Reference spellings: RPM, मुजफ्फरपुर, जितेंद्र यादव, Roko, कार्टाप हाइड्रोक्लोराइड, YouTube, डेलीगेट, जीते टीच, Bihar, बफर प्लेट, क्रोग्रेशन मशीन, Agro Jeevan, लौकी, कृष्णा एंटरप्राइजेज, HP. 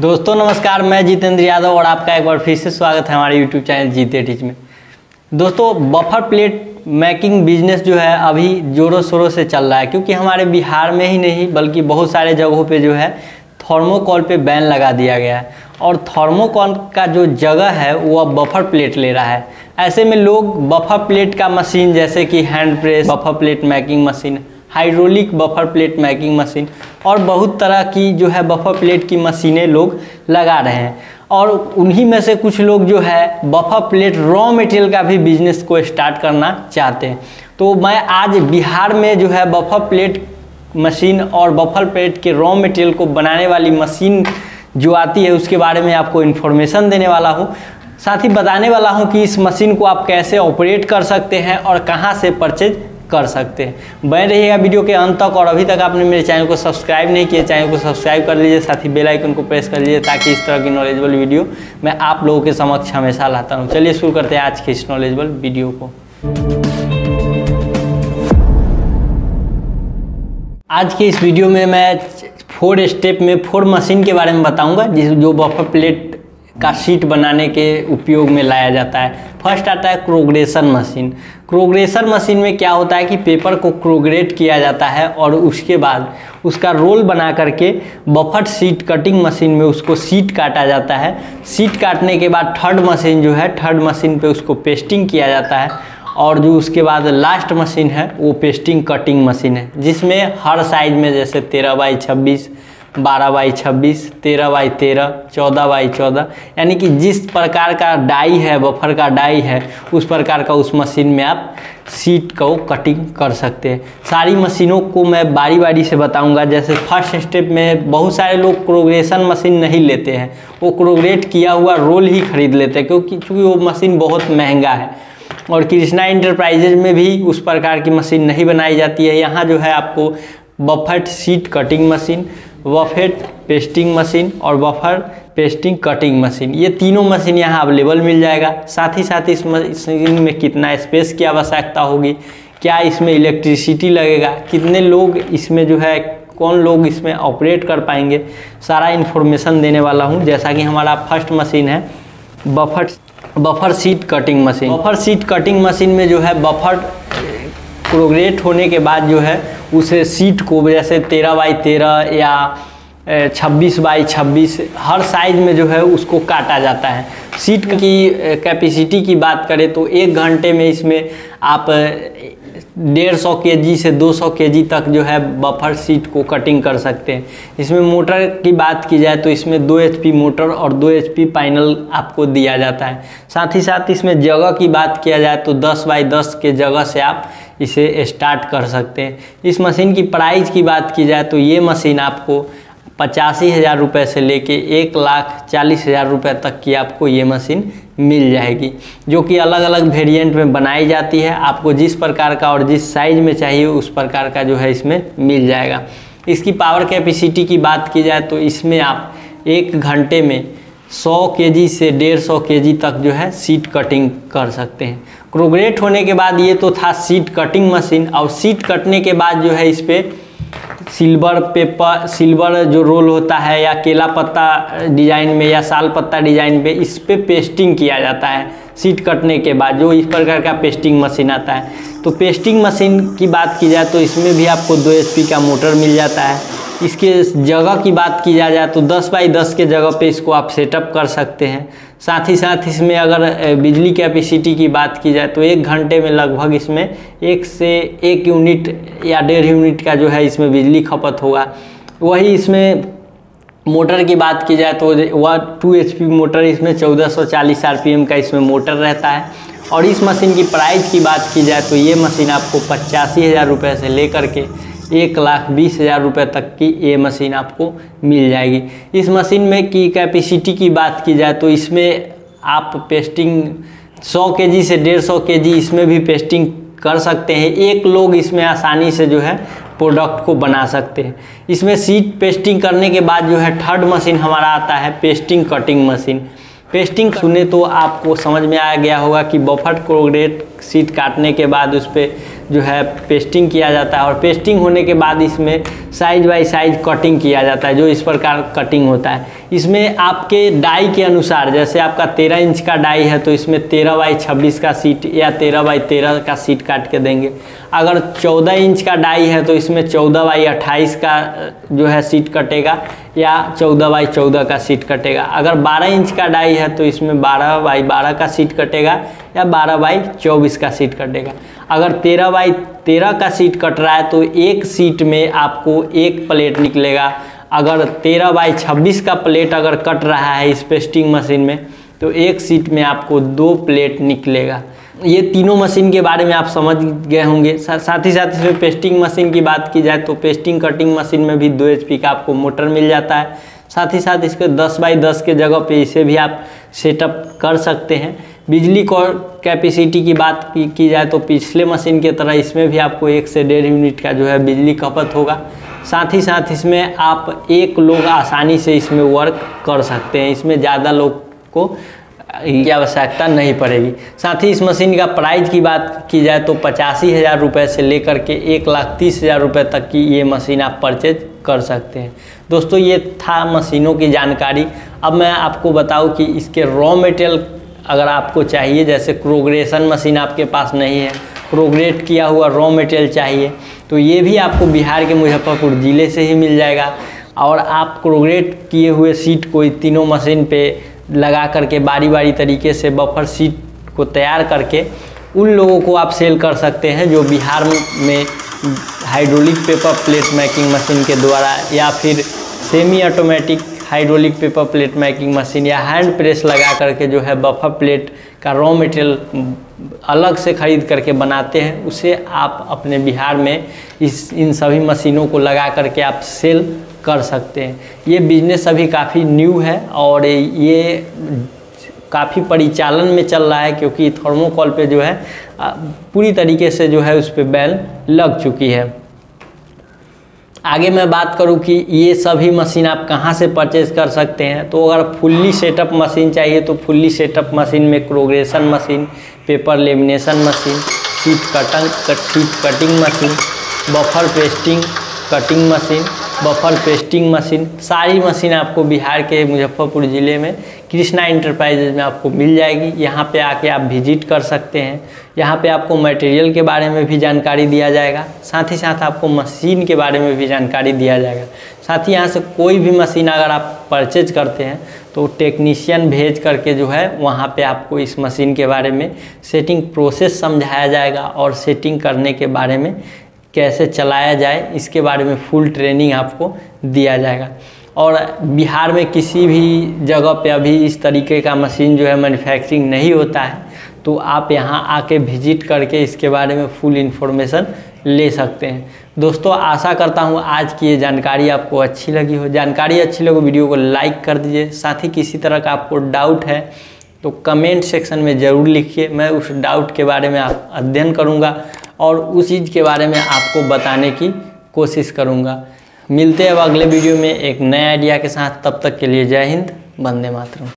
दोस्तों नमस्कार, मैं जितेंद्र यादव और आपका एक बार फिर से स्वागत है हमारे YouTube चैनल जीते टीच में। दोस्तों बफर प्लेट मेकिंग बिजनेस जो है अभी जोरों शोरों से चल रहा है, क्योंकि हमारे बिहार में ही नहीं बल्कि बहुत सारे जगहों पे जो है थर्मोकोल पे बैन लगा दिया गया है और थर्मोकोल का जो जगह है वो अब बफर प्लेट ले रहा है। ऐसे में लोग बफर प्लेट का मशीन जैसे कि hand press बफर प्लेट making machine, hydraulic बफर प्लेट making machine और बहुत तरह की जो है बफर प्लेट की मशीनें लोग लगा रहे हैं। और उन्हीं में से कुछ लोग जो है बफर प्लेट रॉ मटेरियल का भी बिजनेस को स्टार्ट करना चाहते हैं। तो मैं आज बिहार में जो है बफर प्लेट मशीन और बफर प्लेट के रॉ मटेरियल को बनाने वाली मशीन जो आती है उसके बारे में आपको इन्फॉर्मेशन देने वाला हूँ। साथ ही बताने वाला हूँ कि इस मशीन को आप कैसे ऑपरेट कर सकते हैं और कहाँ से परचेज कर सकते हैं। बने रहिएगा वीडियो के अंत तक। और अभी तक आपने मेरे चैनल को सब्सक्राइब नहीं किया, चैनल को सब्सक्राइब कर लीजिए, साथ ही बेल आइकन को प्रेस कर लीजिए ताकि इस तरह की नॉलेजेबल वीडियो मैं आप लोगों के समक्ष हमेशा लाता हूँ। चलिए शुरू करते हैं आज के इस नॉलेजेबल वीडियो को। आज के इस वीडियो में मैं 4 स्टेप में 4 मशीन के बारे में बताऊँगा जो बफर प्लेट का शीट बनाने के उपयोग में लाया जाता है। फर्स्ट आता है क्रोग्रेशन मशीन। क्रोग्रेशन मशीन में क्या होता है कि पेपर को क्रोग्रेट किया जाता है और उसके बाद उसका रोल बना करके बफर शीट कटिंग मशीन में उसको शीट काटा जाता है। शीट काटने के बाद थर्ड मशीन पे उसको पेस्टिंग किया जाता है और जो उसके बाद लास्ट मशीन है वो पेस्टिंग कटिंग मशीन है, जिसमें हर साइज में जैसे 13x26, 12x26, 13x13, 14x14 यानी कि जिस प्रकार का डाई है, बफर का डाई है, उस प्रकार का उस मशीन में आप शीट को कटिंग कर सकते हैं। सारी मशीनों को मैं बारी बारी से बताऊंगा। जैसे फर्स्ट स्टेप में बहुत सारे लोग क्रोग्रेशन मशीन नहीं लेते हैं, वो क्रोग्रेट किया हुआ रोल ही खरीद लेते हैं क्योंकि वो मशीन बहुत महंगा है और कृष्णा एंटरप्राइजेज में भी उस प्रकार की मशीन नहीं बनाई जाती है। यहाँ जो है आपको buffer sheet cutting machine, buffer pasting machine और बफर पेस्टिंग कटिंग मशीन, ये तीनों मशीन यहाँ अवेलेबल मिल जाएगा। साथ ही इस मशीन में कितना स्पेस की आवश्यकता होगी, क्या इसमें इलेक्ट्रिसिटी लगेगा, कितने लोग इसमें जो है कौन लोग इसमें ऑपरेट कर पाएंगे, सारा इन्फॉर्मेशन देने वाला हूँ। जैसा कि हमारा फर्स्ट मशीन है buffer sheet cutting machine. Buffer sheet cutting machine में जो है बफर क्रोग्रेट होने के बाद जो है उसे शीट को जैसे 13x13 या 26x26 हर साइज में जो है उसको काटा जाता है। शीट की कैपेसिटी की बात करें तो 1 घंटे में इसमें आप 150 kg से 200 kg तक जो है बफर शीट को कटिंग कर सकते हैं। इसमें मोटर की बात की जाए तो इसमें 2 HP मोटर और 2 HP पैनल आपको दिया जाता है। साथ ही इसमें जगह की बात किया जाए तो 10x10 के जगह से आप इसे स्टार्ट कर सकते हैं। इस मशीन की प्राइस की बात की जाए तो ये मशीन आपको 85,000 रुपये से लेके 1,40,000 रुपये तक की आपको ये मशीन मिल जाएगी, जो कि अलग अलग वेरिएंट में बनाई जाती है। आपको जिस प्रकार का और जिस साइज में चाहिए उस प्रकार का जो है इसमें मिल जाएगा। इसकी पावर कैपेसिटी की बात की जाए तो इसमें आप 1 घंटे में 100 kg से 150 kg तक जो है शीट कटिंग कर सकते हैं। क्रोग्रेट होने के बाद ये तो था शीट कटिंग मशीन। और शीट कटने के बाद जो है इस पर सिल्वर जो रोल होता है या केला पत्ता डिजाइन में या साल पत्ता डिजाइन पे इस पे पेस्टिंग किया जाता है। शीट कटने के बाद जो इस प्रकार का पेस्टिंग मशीन आता है, तो पेस्टिंग मशीन की बात की जाए तो इसमें भी आपको 2 HP का मोटर मिल जाता है। इसके जगह की बात की जाए तो 10x10 के जगह पे इसको आप सेटअप कर सकते हैं। साथ ही इसमें अगर बिजली कैपेसिटी की बात की जाए तो 1 घंटे में लगभग इसमें 1 से 1 यूनिट या 1.5 यूनिट का जो है इसमें बिजली खपत होगा। वही इसमें मोटर की बात की जाए तो वह 2 HP मोटर, इसमें 1440 RPM का इसमें मोटर रहता है। और इस मशीन की प्राइस की बात की जाए तो ये मशीन आपको 85,000 रुपये से लेकर के 1,20,000 रुपये तक की ये मशीन आपको मिल जाएगी। इस मशीन में की कैपेसिटी की बात की जाए तो इसमें आप पेस्टिंग 100 kg से 150 kg इसमें भी पेस्टिंग कर सकते हैं। एक लोग इसमें आसानी से जो है प्रोडक्ट को बना सकते हैं। इसमें शीट पेस्टिंग करने के बाद जो है थर्ड मशीन हमारा आता है पेस्टिंग कटिंग मशीन। पेस्टिंग सुने तो आपको समझ में आ गया होगा कि बफर क्रोग्रेट शीट काटने के बाद उस पर जो है पेस्टिंग किया जाता है और पेस्टिंग होने के बाद इसमें साइज बाय साइज कटिंग किया जाता है। जो इस प्रकार कटिंग होता है इसमें आपके डाई के अनुसार, जैसे आपका 13 इंच का डाई है तो इसमें 13 बाई 26 का सीट या 13 बाई 13 का सीट काट के देंगे। अगर 14 इंच का डाई है तो इसमें 14 बाई 28 का जो है सीट कटेगा या 14 बाई 14 का सीट कटेगा। अगर 12 इंच का डाई है तो इसमें 12 बाई 12 का सीट कटेगा या 12 बाई 24 का सीट कटेगा। अगर 13 बाई 13 का सीट कट रहा है तो एक सीट में आपको एक प्लेट निकलेगा। अगर 13 बाई 26 का प्लेट अगर कट रहा है इस पेस्टिंग मशीन में तो एक सीट में आपको 2 प्लेट निकलेगा। ये तीनों मशीन के बारे में आप समझ गए होंगे। साथ ही साथ इसमें पेस्टिंग मशीन की बात की जाए तो पेस्टिंग कटिंग मशीन में भी 2 HP का आपको मोटर मिल जाता है। साथ ही साथ इसके 10 बाई 10 के जगह पे इसे भी आप सेटअप कर सकते हैं। बिजली कैपेसिटी की बात की जाए तो पिछले मशीन की तरह इसमें भी आपको 1 से 1.5 यूनिट का जो है बिजली खपत होगा। साथ ही साथ इसमें आप एक लोग आसानी से इसमें वर्क कर सकते हैं, इसमें ज़्यादा लोग को की आवश्यकता नहीं पड़ेगी। साथ ही इस मशीन का प्राइस की बात की जाए तो 85,000 रुपये से लेकर के 1,30,000 रुपये तक की ये मशीन आप परचेज कर सकते हैं। दोस्तों ये था मशीनों की जानकारी। अब मैं आपको बताऊं कि इसके रॉ मटेरियल अगर आपको चाहिए, जैसे क्रोग्रेशन मशीन आपके पास नहीं है, क्रोग्रेट किया हुआ रॉ मटेरियल चाहिए तो ये भी आपको बिहार के मुजफ्फरपुर ज़िले से ही मिल जाएगा। और आप क्रोग्रेट किए हुए सीट को तीनों मशीन पे लगा करके बारी बारी तरीके से बफर सीट को तैयार करके उन लोगों को आप सेल कर सकते हैं जो बिहार में hydraulic paper plate making machine के द्वारा या फिर semi automatic hydraulic paper plate making machine या हैंड प्रेस लगा करके जो है बफर प्लेट का रॉ मटेरियल अलग से ख़रीद करके बनाते हैं। उसे आप अपने बिहार में इन सभी मशीनों को लगा करके आप सेल कर सकते हैं। ये बिजनेस अभी काफ़ी न्यू है और ये काफ़ी परिचालन में चल रहा है क्योंकि थर्मोकोल पे जो है पूरी तरीके से जो है उस पर बैन लग चुकी है। आगे मैं बात करूं कि ये सभी मशीन आप कहां से परचेज कर सकते हैं तो अगर फुल्ली सेटअप मशीन चाहिए तो फुल्ली सेटअप मशीन में क्रोग्रेशन मशीन, paper lamination machine, sheet cutting machine, buffer pasting cutting machine, buffer pasting machine, सारी मशीन आपको बिहार के मुजफ्फरपुर ज़िले में कृष्णा एंटरप्राइजेज में आपको मिल जाएगी। यहाँ पे आके आप विजिट कर सकते हैं। यहाँ पे आपको मटेरियल के बारे में भी जानकारी दिया जाएगा, साथ ही साथ आपको मशीन के बारे में भी जानकारी दिया जाएगा। साथ ही यहाँ से कोई भी मशीन अगर आप परचेज करते हैं तो टेक्नीशियन भेज करके जो है वहाँ पे आपको इस मशीन के बारे में सेटिंग प्रोसेस समझाया जाएगा और सेटिंग करने के बारे में कैसे चलाया जाए इसके बारे में फुल ट्रेनिंग आपको दिया जाएगा। और बिहार में किसी भी जगह पे अभी इस तरीके का मशीन जो है मैन्युफैक्चरिंग नहीं होता है तो आप यहाँ आके विजिट करके इसके बारे में फुल इन्फॉर्मेशन ले सकते हैं। दोस्तों आशा करता हूँ आज की ये जानकारी आपको अच्छी लगी हो। जानकारी अच्छी लगी वीडियो को लाइक कर दीजिए। साथ ही किसी तरह का आपको डाउट है तो कमेंट सेक्शन में ज़रूर लिखिए, मैं उस डाउट के बारे में आप अध्ययन करूँगा और उस चीज़ के बारे में आपको बताने की कोशिश करूँगा। मिलते हैं अब अगले वीडियो में एक नए आइडिया के साथ। तब तक के लिए जय हिंद, वंदे मातरम।